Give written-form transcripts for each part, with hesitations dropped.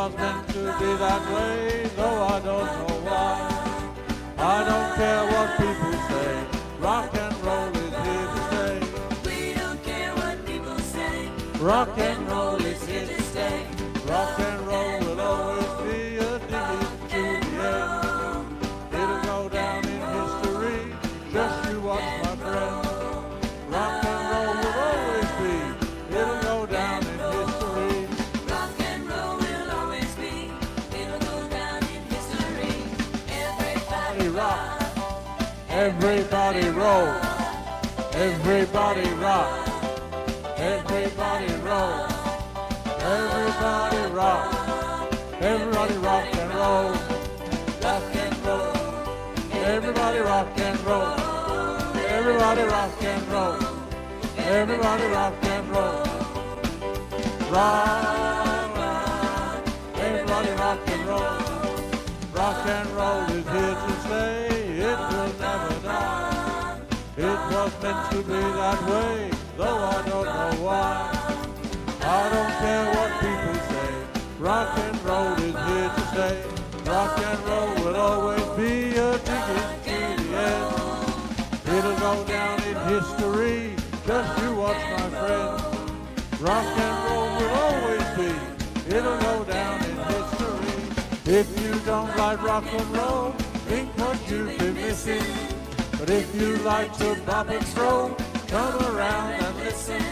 was meant to be that way, though I don't know why. I don't care what people say, rock and roll is here to stay. We don't care what people say, rock and roll is here to stay. Rock and roll will always be a ditty to the end. It'll go down in history, just you watch my friend. Rock and roll will always be, it'll go down in history. Rock and roll will always be, it'll go down in history. Everybody rock, everybody roll, everybody rock, everybody roll. Everybody rock and roll, rock and roll. Everybody rock and roll, everybody rock and roll, everybody rock and roll. Rock, rock, everybody rock and roll. Rock and roll is here to stay. It will never die. It was meant to be that way, though I don't know why. I don't care what people say, rock and roll is here to stay. Rock and roll will always be a ticket to the end. It'll go down in history, just you watch my friend. Rock and roll will always be, it'll go down in history. If you don't like rock and roll, think what you've been missing. But if you like to bop and roll, come around and listen.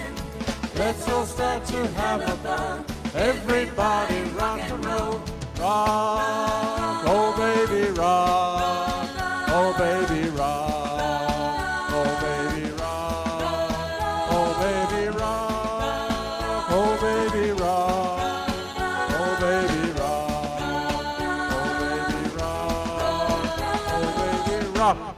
Let's all start to have a ball. Everybody rock and roll. Rock, oh baby rock, oh baby rock, oh baby rock, oh baby rock, oh baby rock, oh baby rock, oh baby rock, oh baby rock.